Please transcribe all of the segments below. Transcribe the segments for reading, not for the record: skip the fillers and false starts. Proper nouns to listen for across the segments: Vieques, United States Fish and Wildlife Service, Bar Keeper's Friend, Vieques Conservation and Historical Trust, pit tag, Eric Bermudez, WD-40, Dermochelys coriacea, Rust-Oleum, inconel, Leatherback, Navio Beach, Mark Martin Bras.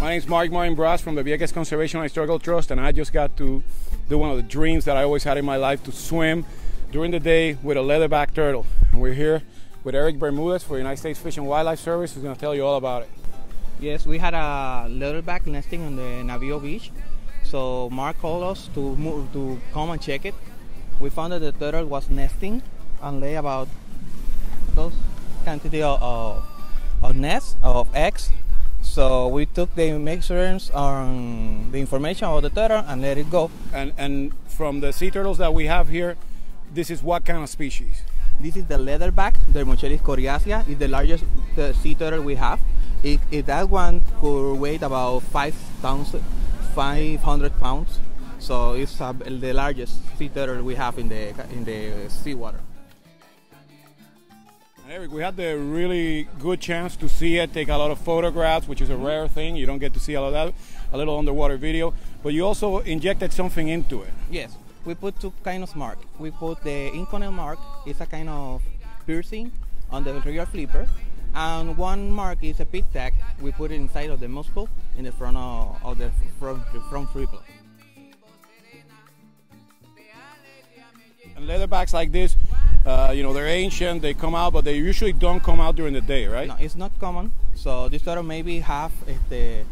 My name is Mark Martin Bras from the Vieques Conservation and Historical Trust, and I just got to do one of the dreams that I always had in my life, to swim during the day with a leatherback turtle. And we're here with Eric Bermudez for United States Fish and Wildlife Service, who's going to tell you all about it. Yes, we had a leatherback nesting on the Navio Beach, so Mark called us to come and check it. We found that the turtle was nesting and lay about those quantity of nests, of eggs. So we took the measurements on the information of the turtle and let it go. And from the sea turtles that we have here, this is what kind of species? This is the leatherback, Dermochelys coriacea. It's the largest sea turtle we have. That one could weigh about 500 pounds. So it's the largest sea turtle we have in the seawater. Eric, we had the really good chance to see it, take a lot of photographs, which is a rare thing. You don't get to see a lot of that, a little underwater video. But you also injected something into it. Yes. We put two kinds of mark. We put the inconel mark, it's a kind of piercing on the rear flipper, and one mark is a pit tag. We put it inside of the muscle in the front of the front flipper. And leatherbacks like this, you know, they're ancient. They come out, but they usually don't come out during the day, right? No, it's not common. So this turtle maybe have the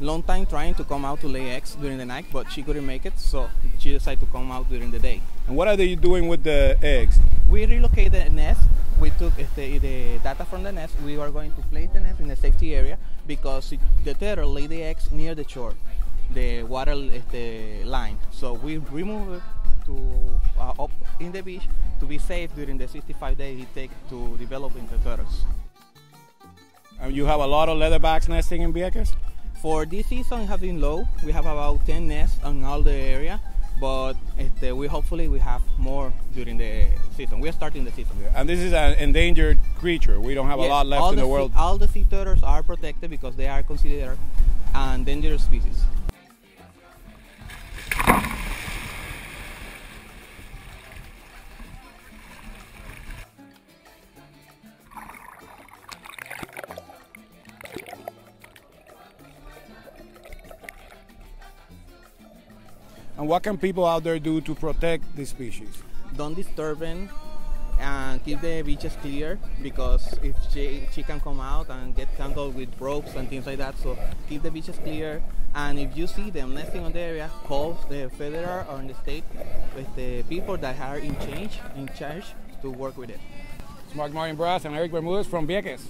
long time trying to come out to lay eggs during the night, but she couldn't make it, so she decided to come out during the day. And what are they doing with the eggs? We relocated the nest. We took the data from the nest. We were going to place the nest in a safety area because the turtle laid the eggs near the shore, the water line. So we removed it to up in the beach to be safe during the 65 days it takes to develop into turtles. And you have a lot of leatherbacks nesting in Vieques? For this season, it has been low. We have about 10 nests on all the area, but we hopefully we have more during the season. We are starting the season. Yeah. And this is an endangered creature. We don't have a lot left in the world. All the sea turtles are protected because they are considered an endangered species. And what can people out there do to protect this species? Don't disturb them and keep the beaches clear, because if she can come out and get tangled with ropes and things like that, so keep the beaches clear. And if you see them nesting on the area, call the federal or the state with the people that are in charge to work with it. It's Mark Martin Bras and Eric Bermudez from Vieques.